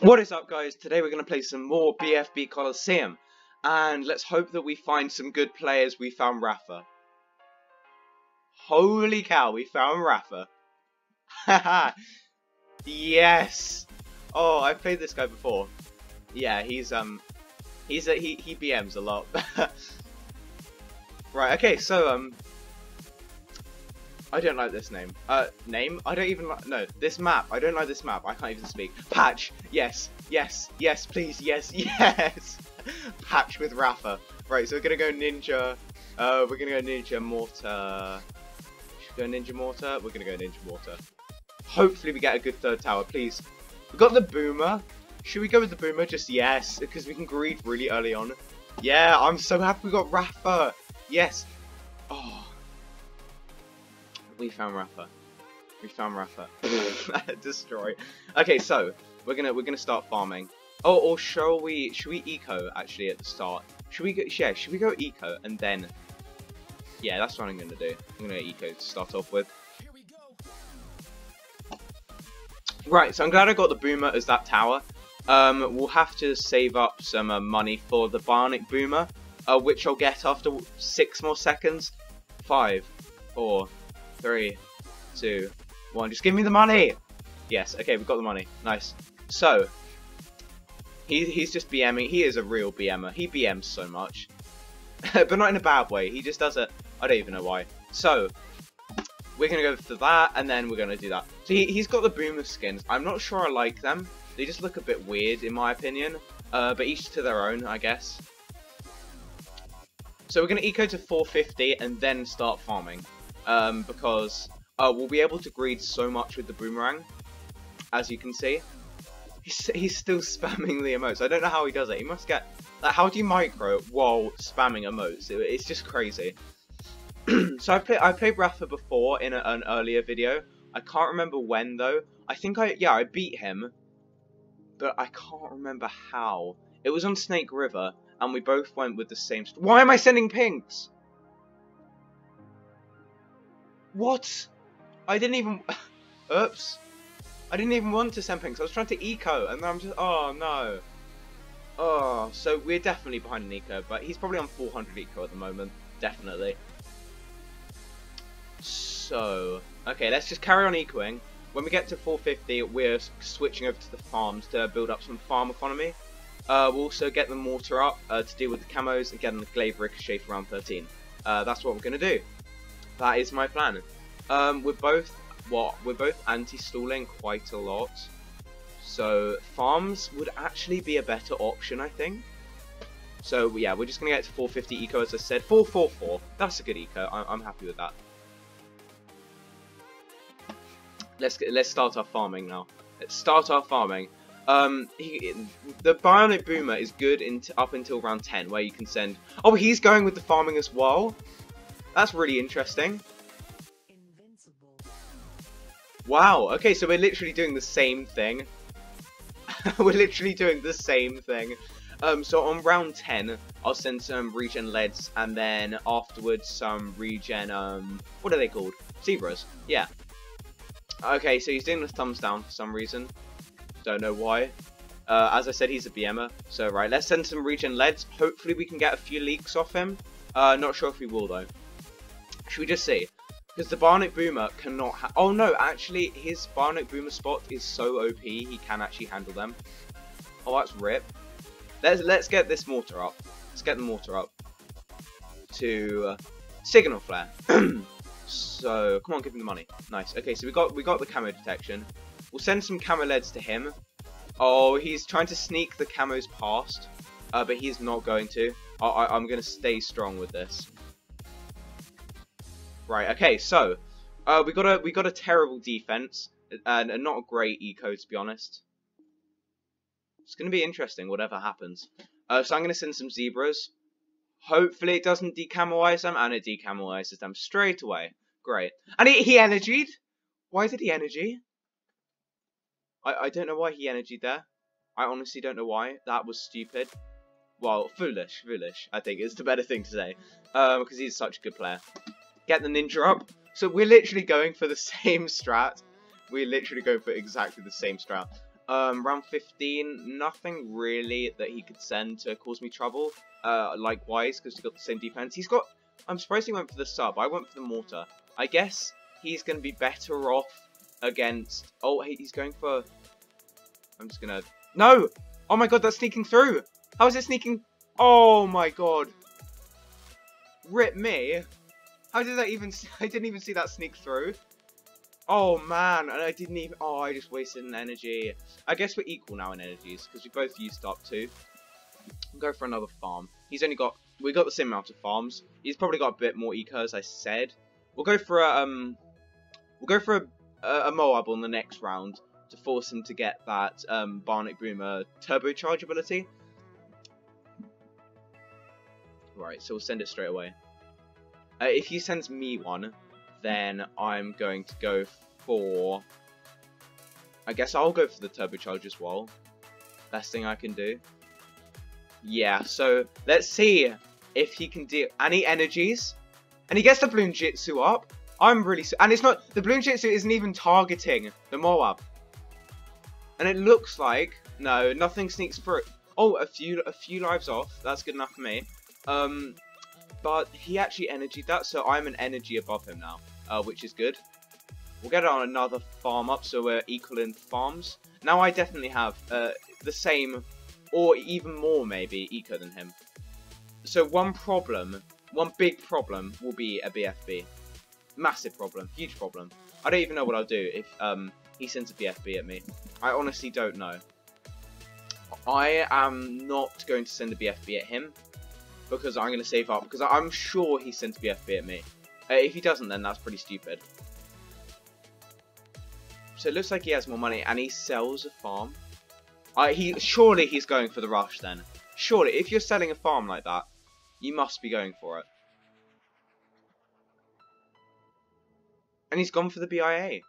What is up, guys? Today we're going to play some more BFB Colosseum, and let's hope that we find some good players. We found Rafa. Holy cow, we found Rafa. Haha. Yes. Oh, I've played this guy before. Yeah, he BMs a lot. Right. Okay. So I don't like this name. I don't even like... No, this map. I don't like this map. I can't even speak. Patch. Yes. Yes. Yes, please. Yes. Yes. Patch with Rafa. Right, so we're going to go Ninja... we're going to go Ninja Mortar. Should we go Ninja Mortar? We're going to go Ninja Mortar. Hopefully we get a good third tower, please. We've got the Boomer. Should we go with the Boomer? Just yes, because we can greed really early on. Yeah, I'm so happy we got Rafa. Yes. Oh. We found Rafa. We found Rafa. Destroy. Okay, so we're gonna start farming. Oh, or shall we? Should we eco actually at the start? Should we go? Yeah, should we go eco and then? Yeah, that's what I'm gonna do. I'm gonna eco to start off with. Right. So I'm glad I got the Boomer as that tower. We'll have to save up some money for the Barnet Boomer, which I'll get after 6 more seconds. 5, 4, 3, 2, 1. Just give me the money. Yes. Okay, we've got the money. Nice. So he's just BMing. He is a real BMer. He BMs so much, but not in a bad way. He just does it. I don't even know why. So we're gonna go for that, and then we're gonna do that. So he's got the Boomer skins. I'm not sure I like them. They just look a bit weird, in my opinion. But each to their own, I guess. So we're gonna eco to 450 and then start farming. Because we'll be able to greed so much with the Boomerang, as you can see. He's still spamming the emotes. I don't know how he does it. He must get... Like, how do you micro while spamming emotes? It's just crazy. So I played Rafa before in an earlier video. I can't remember when, though. I think I beat him, but I can't remember how. It was on Snake River, and we both went with the same... Why am I sending pings? What? I didn't even... Oops. I didn't even want to send pings. I was trying to eco, and then I'm just... Oh, no. Oh, so we're definitely behind an eco, but he's probably on 400 eco at the moment. Definitely. So... Okay, let's just carry on ecoing. When we get to 450, we're switching over to the farms to build up some farm economy. We'll also get the mortar up to deal with the camos and get the glaive ricochet for round 13. That's what we're going to do. That is my plan. We're both anti-stalling quite a lot, so farms would actually be a better option, I think. So yeah, we're just gonna get to 450 eco, as I said. 444. That's a good eco. I'm happy with that. Let's start our farming now. Let's start our farming. The Bionic Boomer is good up until round 10, where you can send. Oh, he's going with the farming as well. That's really interesting. Invincible. Wow, okay, so we're literally doing the same thing. We're literally doing the same thing. So on round 10, I'll send some regen leads, and then afterwards some regen, what are they called? Zebras, yeah. Okay, so he's doing the thumbs down for some reason. Don't know why. As I said, he's a BMer. So right, let's send some regen leads. Hopefully we can get a few leaks off him. Not sure if we will, though. Should we just see? Because the Barnet Boomer cannot ha- Oh no, actually, his Barnet Boomer spot is so OP, he can actually handle them. Oh, that's rip. Let's get this mortar up. Let's get the mortar up. To Signal Flare. So, come on, give him the money. Nice. Okay, so we got the camo detection. We'll send some camo LEDs to him. Oh, he's trying to sneak the camos past. But he's not going to. I'm going to stay strong with this. Right, okay, so we got a terrible defense and not a great eco, to be honest. It's gonna be interesting whatever happens. So I'm gonna send some zebras. Hopefully it doesn't decamoize them, and it decamoizes them straight away. Great. And he energied? Why did he energy? I don't know why he energied there. I honestly don't know why. That was stupid. Well, foolish, I think is the better thing to say. Because he's such a good player. Get the ninja up. So we're literally going for the same strat. We're literally going for exactly the same strat. Round 15, nothing really that he could send to cause me trouble. Likewise, because he's got the same defense. He's got... I'm surprised he went for the sub. I went for the mortar. I guess he's going to be better off against... Oh, he's going for... I'm just going to... No! Oh my god, that's sneaking through! How is it sneaking... Oh my god. Rip me. How did that even... I didn't even see that sneak through. Oh man, and I didn't even... Oh, I just wasted an energy. I guess we're equal now in energies, because we both used up two. We'll go for another farm. He's only got... We got the same amount of farms. He's probably got a bit more eco, as I said. We'll go for a... We'll go for a Moab on the next round to force him to get that Barnet Boomer turbocharge ability. Right, so we'll send it straight away. If he sends me one, then I'm going to go for... I guess I'll go for the turbocharge as well. Best thing I can do. Yeah, so let's see if he can deal any energies. And he gets the Bloom Jitsu up. I'm really... And it's not... The Bloom Jitsu isn't even targeting the Moab. And it looks like... No, nothing sneaks through. Oh, a few lives off. That's good enough for me. But he actually energied that, so I'm an energy above him now, which is good. We'll get it on another farm up, so we're equal in farms. Now I definitely have the same, or even more maybe, eco than him. So one big problem will be a BFB. Massive problem, huge problem. I don't even know what I'll do if he sends a BFB at me. I honestly don't know. I am not going to send a BFB at him. Because I'm going to save up. Because I'm sure he sends BFB at me. If he doesn't, then that's pretty stupid. So it looks like he has more money. And he sells a farm. Surely he's going for the rush then. Surely, if you're selling a farm like that, you must be going for it. And he's gone for the BIA.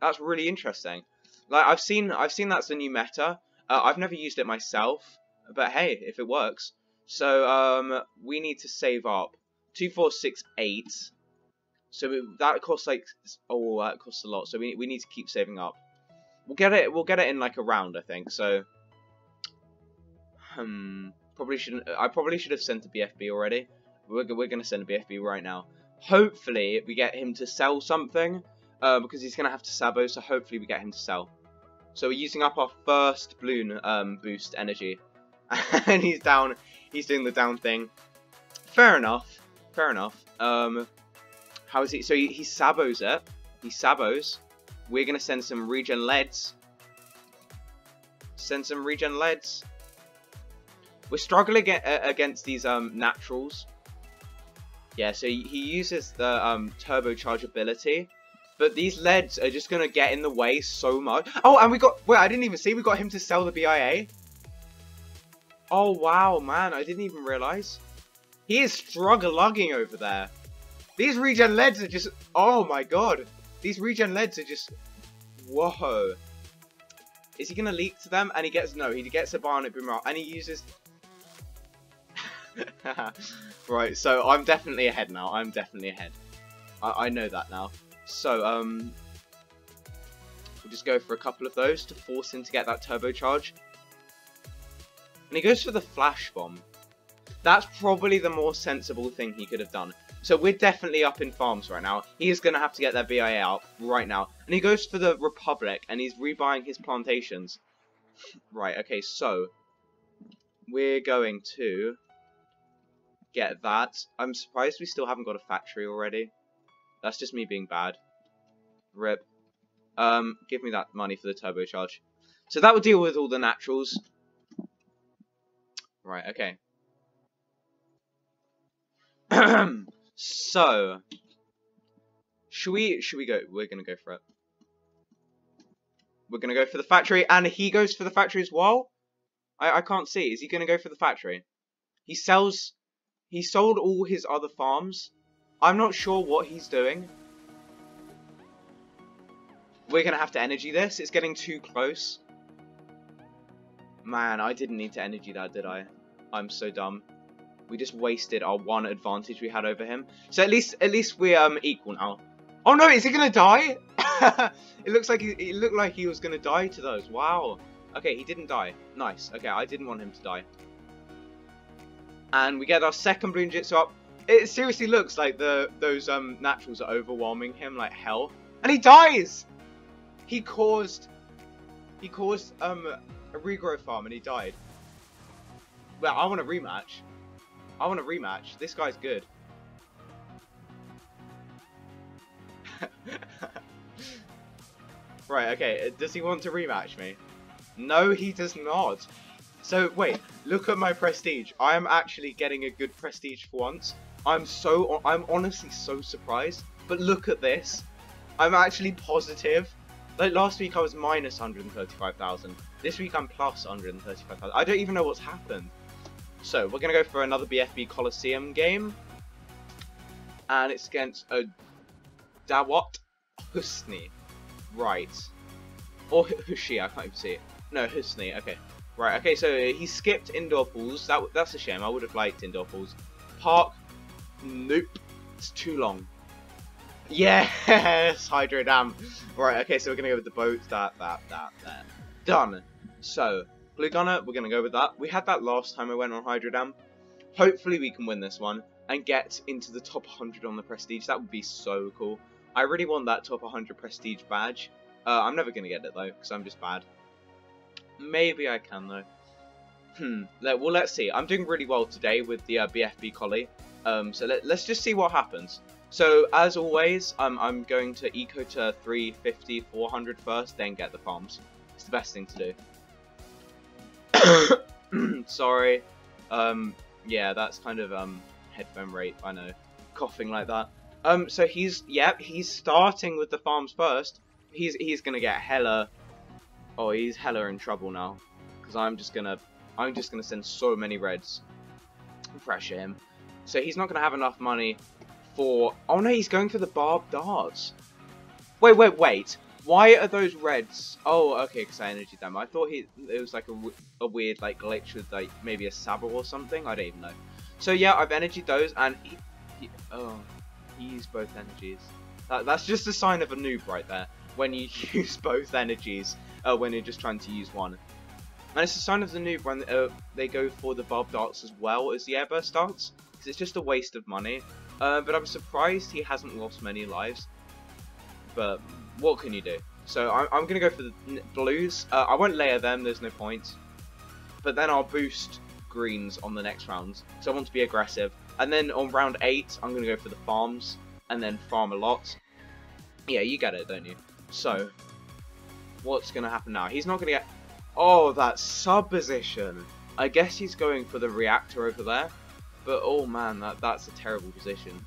That's really interesting. Like, I've seen that's the new meta. I've never used it myself. But hey, if it works. So, we need to save up 2468. So that costs like, oh, that costs a lot. So we need to keep saving up. We'll get it in like a round, I think. So, I probably should have sent a BFB already. We're gonna send a BFB right now. Hopefully we get him to sell something, because he's gonna have to sabo. So hopefully we get him to sell. So we're using up our first balloon boost energy, and he's down. He's doing the down thing. Fair enough. Fair enough. How is he? So he sabos it. He sabos. We're going to send some regen LEDs. Send some regen LEDs. We're struggling against these naturals. Yeah, so he uses the turbocharge ability. But these LEDs are just going to get in the way so much. Oh, and we got... Wait, I didn't even see. We got him to sell the BIA. Oh wow, man, I didn't even realise. He is struggling over there. These regen LEDs are just... Oh my god. These regen LEDs are just... Whoa. Is he going to leak to them? And he gets... No, he gets a Barnet Boomer. And he uses... Right, so I'm definitely ahead now. I'm definitely ahead. I know that now. So, we'll just go for a couple of those to force him to get that turbocharge. And he goes for the flash bomb. That's probably the more sensible thing he could have done. So we're definitely up in farms right now. He is going to have to get their BIA up right now. And he goes for the Republic. And he's rebuying his plantations. Right, okay, so. We're going to get that. I'm surprised we still haven't got a factory already. That's just me being bad. Rip. Give me that money for the turbocharge. So that will deal with all the naturals. Right, okay. So, should we go? We're going to go for it. We're going to go for the factory, and he goes for the factory as well? I can't see. Is he going to go for the factory? He sold all his other farms. I'm not sure what he's doing. We're going to have to energy this. It's getting too close. Man, I didn't need to energy that, did I? I'm so dumb. We just wasted our one advantage we had over him. So at least we're equal now. Oh no, is he gonna die? It looks like he was gonna die to those. Wow. Okay, he didn't die. Nice. Okay, I didn't want him to die. And we get our second Bloom Jitsu up. It seriously looks like those naturals are overwhelming him like hell, and he dies. He caused a regrowth farm and he died. Well, I want a rematch. I want a rematch. This guy's good. Right, okay, does he want to rematch me? No, he does not. So, wait, look at my prestige. I am actually getting a good prestige for once. I'm honestly so surprised. But look at this. I'm actually positive. Like, last week I was minus 135,000. This week I'm plus 135,000. I don't even know what's happened. So, we're going to go for another BFB Colosseum game. And it's against a Dawat Husni. Right. Or Hushi, I can't even see it. No, Husni, okay. Right, okay, so he skipped indoor pools. That's a shame, I would have liked indoor pools. Park, nope, it's too long. Yes, Hydro Dam. Right, okay, so we're gonna go with the boat, that. Done. So, Blue Gunner, we're gonna go with that. We had that last time I went on Hydro Dam. Hopefully we can win this one and get into the top 100 on the prestige. That would be so cool. I really want that top 100 prestige badge. I'm never gonna get it though, because I'm just bad. Maybe I can though. Well, let's see. I'm doing really well today with the BFB collie. So let's just see what happens. So as always, I'm going to eco to 350, 400 first, then get the farms. It's the best thing to do. Sorry. Yeah, that's kind of headphone rape. I know, coughing like that. So he's starting with the farms first. He's gonna get hella. Oh, he's hella in trouble now, because I'm just gonna send so many reds and pressure him. So he's not gonna have enough money for. Oh no, he's going for the barb darts. Wait. Why are those reds? Oh, okay, because I energied them. I thought it was like a weird like glitch with like maybe a sabre or something. I don't even know. So yeah, I've energied those, and he used both energies. That's just a sign of a noob right there. When you use both energies. When you're just trying to use one. And it's a sign of the noob when they go for the bob darts as well as the airburst darts, because it's just a waste of money. But I'm surprised he hasn't lost many lives. But what can you do? So I'm going to go for the blues. I won't layer them, there's no point. But then I'll boost greens on the next rounds. So I want to be aggressive. And then on round 8, I'm going to go for the farms. And then farm a lot. Yeah, you get it, don't you? So... what's going to happen now? He's not going to get... oh, that sub position. I guess he's going for the reactor over there. But, oh man, that's a terrible position.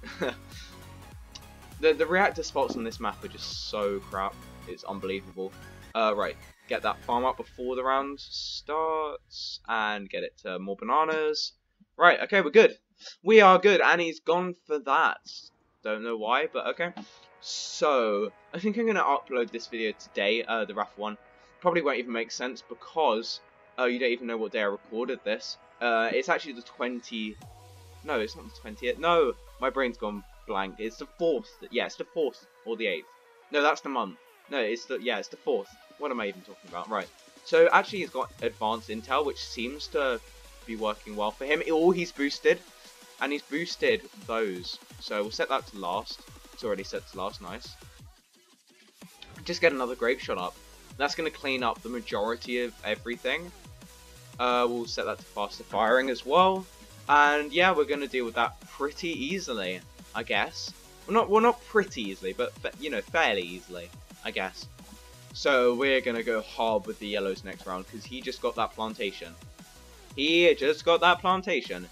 The reactor spots on this map are just so crap. It's unbelievable. Right, get that farm up before the round starts. And get it to more bananas. Right, okay, we're good. We are good, and he's gone for that. Don't know why, but okay. So, I think I'm going to upload this video today, the Rafa one. Probably won't even make sense because you don't even know what day I recorded this. It's actually the 20th. No, it's not the 20th. No, my brain's gone blank. It's the 4th. Yeah, it's the 4th or the 8th. No, that's the month. No, it's the 4th. What am I even talking about? Right. So, actually, he's got advanced intel, which seems to be working well for him. All he's boosted, and he's boosted those. So, we'll set that to last. It's already set to last, nice. Just get another grape shot up. That's going to clean up the majority of everything. We'll set that to faster firing as well. And yeah, we're going to deal with that pretty easily, I guess. Well, not pretty easily, but you know, fairly easily, I guess. So we're going to go hard with the yellows next round, because he just got that plantation. He just got that plantation.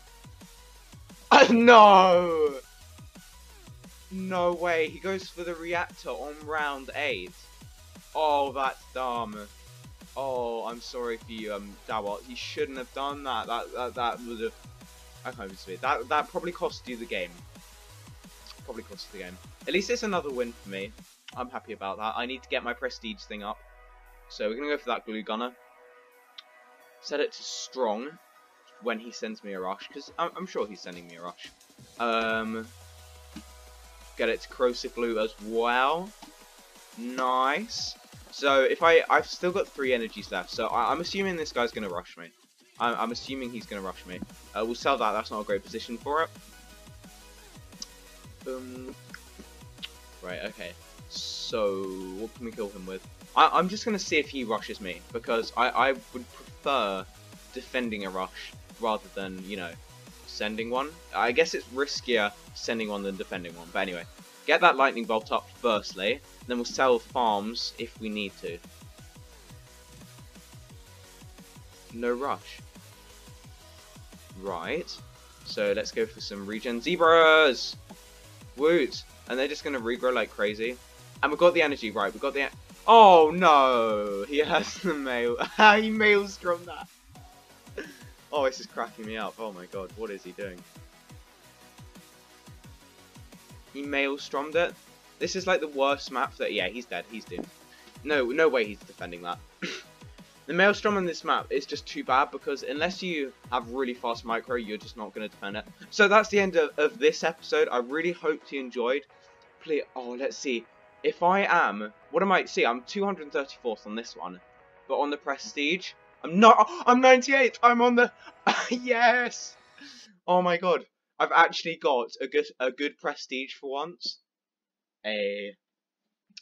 No! No way, he goes for the reactor on round 8. Oh, that's dumb. Oh, I'm sorry for you, Dawat. You shouldn't have done that. That would have... I can't even speak. That probably cost you the game. Probably cost you the game. At least it's another win for me. I'm happy about that. I need to get my prestige thing up. So we're going to go for that glue gunner. Set it to strong when he sends me a rush, because I'm sure he's sending me a rush. Get it to corrosive glue as well. Nice. So if I've still got 3 energies left, so I'm assuming this guy's gonna rush me. I'm assuming he's gonna rush me. We'll sell that. That's not a great position for it. Right. Okay. So what can we kill him with? I'm just gonna see if he rushes me, because I would prefer defending a rush rather than, you know, sending one. I guess it's riskier sending one than defending one. But anyway, get that lightning bolt up firstly. Then we'll sell farms if we need to. No rush. Right. So let's go for some regen. Zebras! Woot! And they're just going to regrow like crazy. And we've got the energy, right. We've got the... Oh, no! He has the mail. He maelstrom that. Oh, this is cracking me up. Oh, my God. What is he doing? He maelstromed it. This is like the worst map that... Yeah, he's dead. He's doomed. No way he's defending that. The maelstrom on this map is just too bad, because unless you have really fast micro, you're just not going to defend it. So that's the end of this episode. I really hope you enjoyed. Please, oh, let's see. If I am... What am I... See, I'm 234th on this one. But on the prestige... I'm not... Oh, I'm 98th! I'm on the... Yes! Oh, my God. I've actually got a good prestige for once.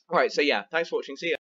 Alright, so yeah. Thanks for watching. See ya.